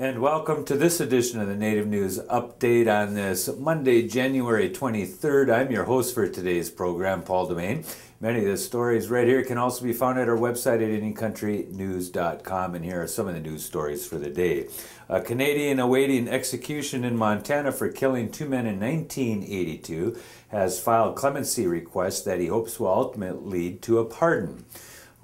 And welcome to this edition of the Native News Update on this Monday, January 23rd. I'm your host for today's program, Paul DeMain. Many of the stories right here can also be found at our website at anycountrynews.com, and here are some of the news stories for the day. A Canadian awaiting execution in Montana for killing two men in 1982 has filed clemency requests that he hopes will ultimately lead to a pardon.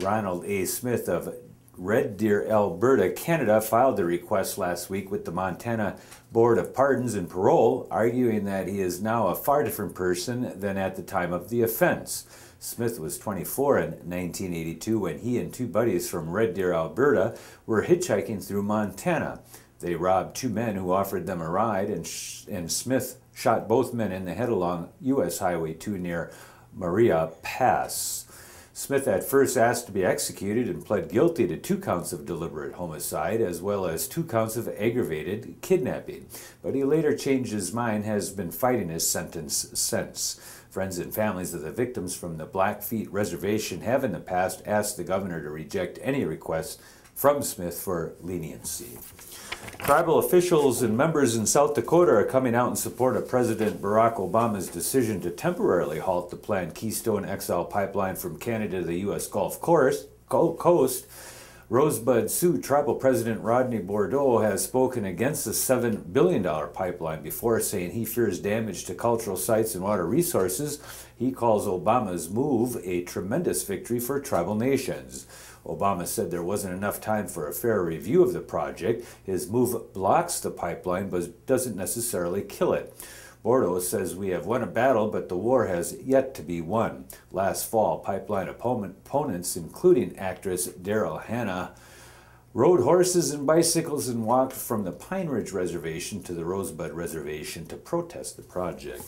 Ronald A. Smith of Red Deer, Alberta, Canada, filed the request last week with the Montana Board of Pardons and Parole, arguing that he is now a far different person than at the time of the offense. Smith was 24 in 1982 when he and two buddies from Red Deer, Alberta, were hitchhiking through Montana. They robbed two men who offered them a ride, and Smith shot both men in the head along U.S. Highway 2 near Maria Pass. Smith at first asked to be executed and pled guilty to 2 counts of deliberate homicide as well as 2 counts of aggravated kidnapping, but he later changed his mind and has been fighting his sentence since. Friends and families of the victims from the Blackfeet Reservation have in the past asked the governor to reject any requests from Smith for leniency. Tribal officials and members in South Dakota are coming out in support of President Barack Obama's decision to temporarily halt the planned Keystone XL pipeline from Canada to the U.S. Gulf Coast. Rosebud Sioux Tribal President Rodney Bordeaux has spoken against the $7 billion pipeline before, saying he fears damage to cultural sites and water resources. He calls Obama's move a tremendous victory for tribal nations. Obama said there wasn't enough time for a fair review of the project. His move blocks the pipeline but doesn't necessarily kill it. Bordeaux says we have won a battle, but the war has yet to be won. Last fall, pipeline opponents, including actress Darryl Hannah, rode horses and bicycles and walked from the Pine Ridge Reservation to the Rosebud Reservation to protest the project.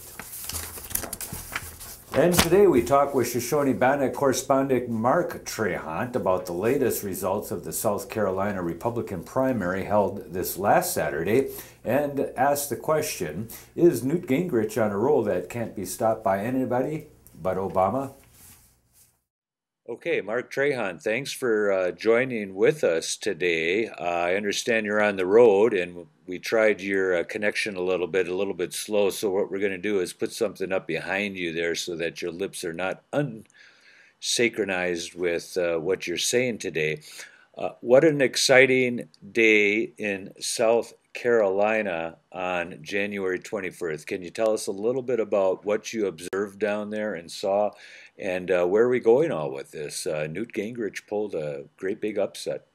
And today we talk with Shoshone Bannock correspondent Mark Trahant about the latest results of the South Carolina Republican primary held this last Saturday, and ask the question, is Newt Gingrich on a roll that can't be stopped by anybody but Obama? Okay, Mark Trahant, thanks for joining with us today. I understand you're on the road, and we tried your connection a little bit slow, so what we're going to do is put something up behind you there so that your lips are not unsynchronized with what you're saying today. What an exciting day in South Carolina on January 21st. Can you tell us a little bit about what you observed down there and saw, and where are we going all with this? Newt Gingrich pulled a great big upset.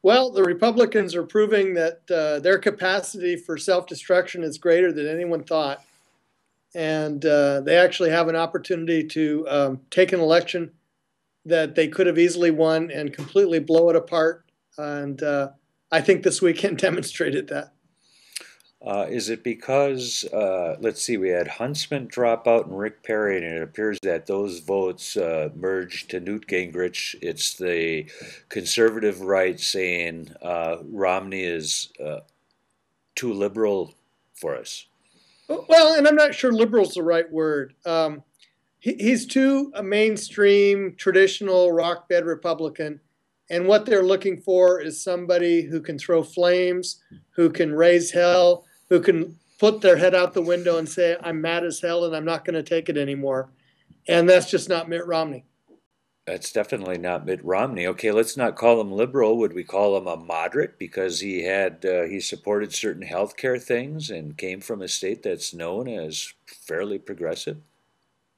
Well, the Republicans are proving that their capacity for self-destruction is greater than anyone thought. And they actually have an opportunity to take an election that they could have easily won and completely blow it apart. And I think this weekend demonstrated that. Is it because, let's see, we had Huntsman drop out and Rick Perry, and it appears that those votes merged to Newt Gingrich. It's the conservative right saying Romney is too liberal for us. Well, and I'm not sure liberal's the right word. He's too a mainstream, traditional, rock bed Republican. And what they're looking for is somebody who can throw flames, who can raise hell, who can put their head out the window and say, I'm mad as hell and I'm not going to take it anymore. And that's just not Mitt Romney. That's definitely not Mitt Romney. Okay, let's not call him liberal. Would we call him a moderate? Because he had he supported certain health care things and came from a state that's known as fairly progressive.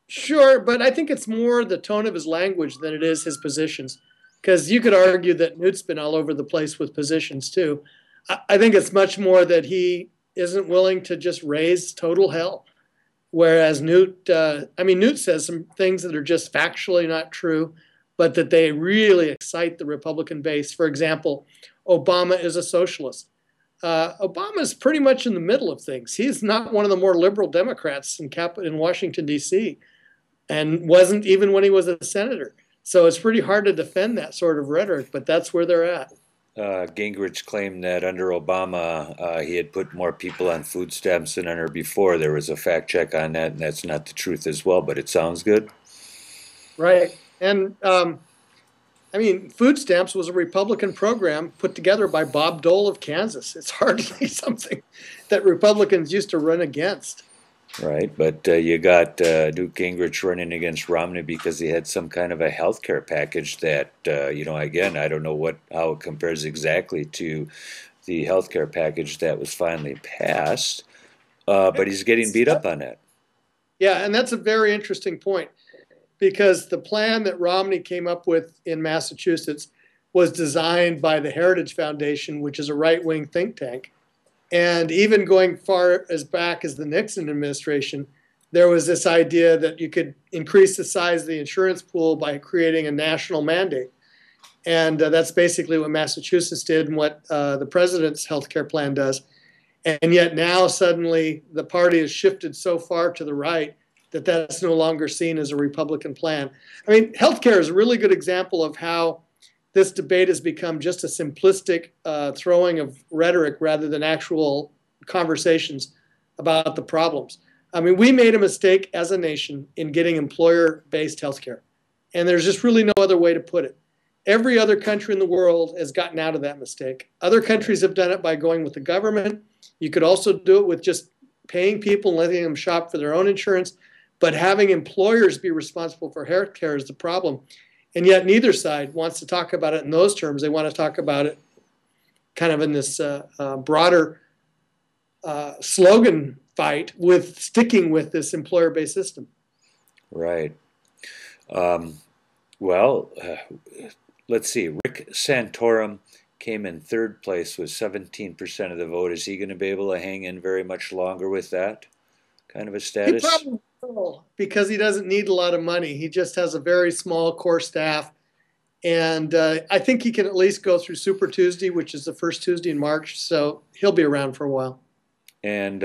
Sure, but I think it's more the tone of his language than it is his positions. Because you could argue that Newt's been all over the place with positions, too. I think it's much more that he isn't willing to just raise total hell. Whereas Newt, I mean, Newt says some things that are just factually not true, but that they really excite the Republican base. For example, Obama is a socialist. Obama's pretty much in the middle of things. He's not one of the more liberal Democrats in Washington, D.C., and wasn't even when he was a senator. So it's pretty hard to defend that sort of rhetoric, but that's where they're at. Gingrich claimed that under Obama, he had put more people on food stamps than under before. There was a fact check on that, and that's not the truth as well, but it sounds good. Right. And I mean, food stamps was a Republican program put together by Bob Dole of Kansas. It's hardly something that Republicans used to run against. Right, but you got Newt Gingrich running against Romney because he had some kind of a health care package that, you know, again, I don't know how it compares exactly to the health care package that was finally passed, but he's getting beat up on it. Yeah, and that's a very interesting point, because the plan that Romney came up with in Massachusetts was designed by the Heritage Foundation, which is a right-wing think tank. And even going far as back as the Nixon administration, there was this idea that you could increase the size of the insurance pool by creating a national mandate. And that's basically what Massachusetts did and what the president's health care plan does. And yet now suddenly the party has shifted so far to the right that that's no longer seen as a Republican plan. I mean, health care is a really good example of how this debate has become just a simplistic throwing of rhetoric rather than actual conversations about the problems. I mean, we made a mistake as a nation in getting employer-based health care, and there's just really no other way to put it. Every other country in the world has gotten out of that mistake. Other countries have done it by going with the government. You could also do it with just paying people and letting them shop for their own insurance, but having employers be responsible for health care is the problem. And yet neither side wants to talk about it in those terms. They want to talk about it kind of in this broader slogan fight with sticking with this employer-based system. Right. Well, let's see. Rick Santorum came in third place with 17% of the vote. Is he going to be able to hang in very much longer with that kind of a status? Because he doesn't need a lot of money. He just has a very small core staff. And I think he can at least go through Super Tuesday, which is the first Tuesday in March. So he'll be around for a while. And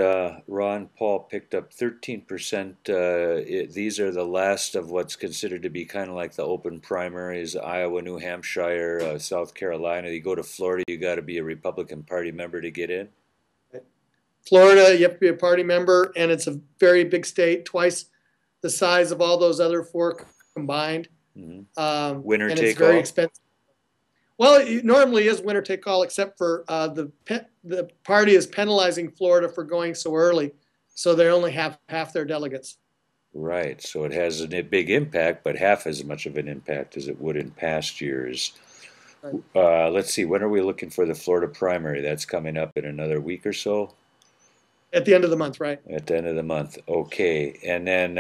Ron Paul picked up 13%. These are the last of what's considered to be kind of like the open primaries, Iowa, New Hampshire, South Carolina. You go to Florida, you got to be a Republican Party member to get in. Florida, you have to be a party member, and it's a very big state, twice the size of all those other four combined. Mm-hmm. Winner and take it's very all. Expensive. Well, it normally is winner take all, except for the party is penalizing Florida for going so early, so they only have half their delegates. Right, so it has a big impact, but half as much of an impact as it would in past years. Right. Let's see, when are we looking for the Florida primary? That's coming up in another week or so. At the end of the month, right? At the end of the month, okay. And then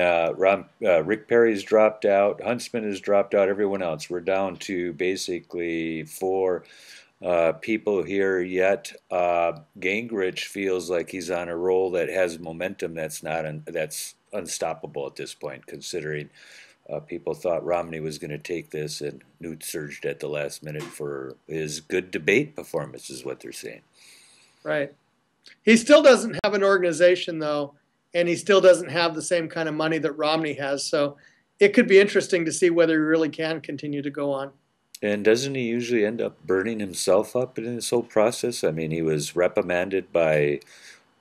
Rick Perry's dropped out, Huntsman has dropped out, everyone else. We're down to basically four people here, yet Gingrich feels like he's on a roll that has momentum that's unstoppable at this point, considering people thought Romney was going to take this, and Newt surged at the last minute for his good debate performance is what they're saying. Right. He still doesn't have an organization, though, and he still doesn't have the same kind of money that Romney has. So it could be interesting to see whether he really can continue to go on. And doesn't he usually end up burning himself up in this whole process? I mean, he was reprimanded by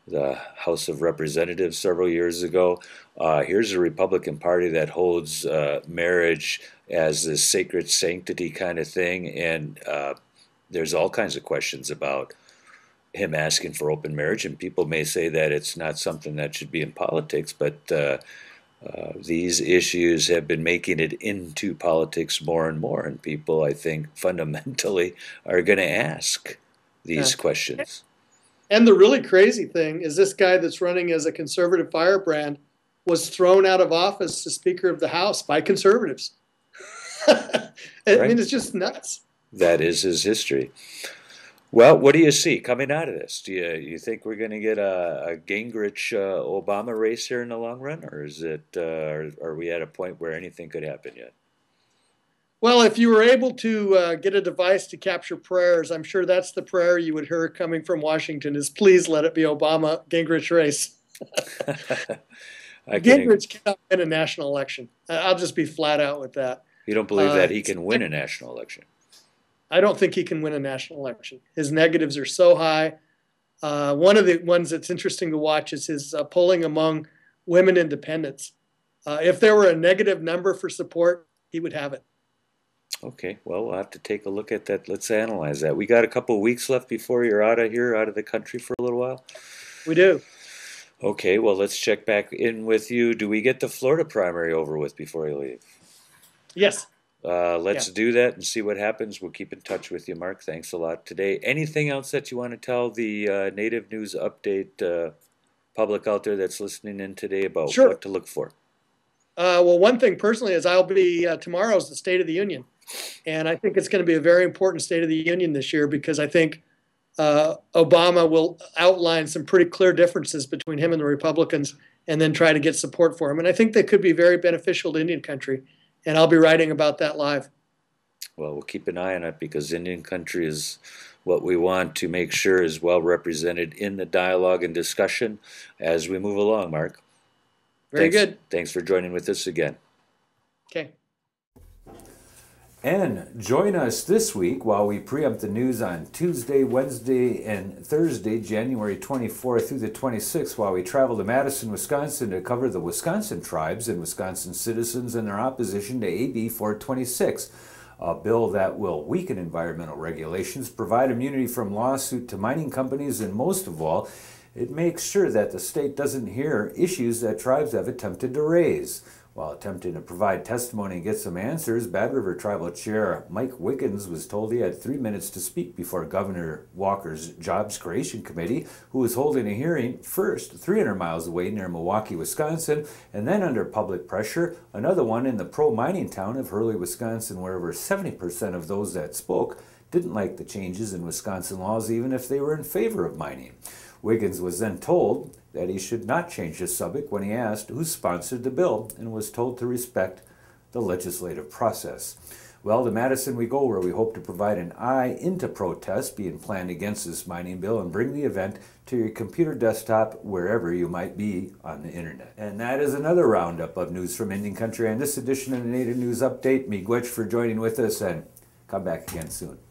the House of Representatives several years ago. Here's a Republican Party that holds marriage as this sacred sanctity kind of thing, and there's all kinds of questions about him asking for open marriage, and people may say that it's not something that should be in politics, but these issues have been making it into politics more and more, and people, I think, fundamentally are going to ask these questions. And the really crazy thing is this guy that's running as a conservative firebrand was thrown out of office as Speaker of the House by conservatives. I mean, it's just nuts. That is his history. Well, what do you see coming out of this? Do you think we're going to get a Gingrich-Obama race here in the long run, or is it are we at a point where anything could happen yet? Well, if you were able to get a device to capture prayers, I'm sure that's the prayer you would hear coming from Washington is, please let it be Obama-Gingrich race. Gingrich cannot win a national election. I'll just be flat out with that. You don't believe that he can win a national election? I don't think he can win a national election. His negatives are so high. One of the ones that's interesting to watch is his polling among women independents. If there were a negative number for support, he would have it. Okay, well, we'll have to take a look at that. Let's analyze that. We got a couple of weeks left before you're out of here, out of the country for a little while? We do. Okay, well, let's check back in with you. Do we get the Florida primary over with before you leave? Yes. Let's do that and see what happens. We'll keep in touch with you, Mark. Thanks a lot today. Anything else that you want to tell the Native News Update public out there that's listening in today about what to look for? Well, one thing personally is I'll be tomorrow's the State of the Union. And I think it's going to be a very important State of the Union this year because I think Obama will outline some pretty clear differences between him and the Republicans and then try to get support for him. And I think they could be very beneficial to Indian country. And I'll be writing about that live. Well, we'll keep an eye on it because Indian country is what we want to make sure is well represented in the dialogue and discussion as we move along, Mark. Very good. Thanks for joining with us again. Okay. And join us this week while we preempt the news on Tuesday, Wednesday, and Thursday, January 24th through the 26th, while we travel to Madison, Wisconsin to cover the Wisconsin tribes and Wisconsin citizens and their opposition to AB 426, a bill that will weaken environmental regulations, provide immunity from lawsuit to mining companies, and most of all, it makes sure that the state doesn't hear issues that tribes have attempted to raise. While attempting to provide testimony and get some answers, Bad River Tribal Chair Mike Wiggins was told he had 3 minutes to speak before Governor Walker's Jobs Creation Committee, who was holding a hearing first 300 miles away near Milwaukee, Wisconsin, and then under public pressure, another one in the pro-mining town of Hurley, Wisconsin, where over 70% of those that spoke didn't like the changes in Wisconsin laws, even if they were in favor of mining. Wiggins was then told that he should not change the subject when he asked who sponsored the bill and was told to respect the legislative process. Well, to Madison we go, where we hope to provide an eye into protests being planned against this mining bill and bring the event to your computer desktop wherever you might be on the internet. And that is another roundup of news from Indian Country on this edition of the Native News Update. Miigwech for joining with us, and come back again soon.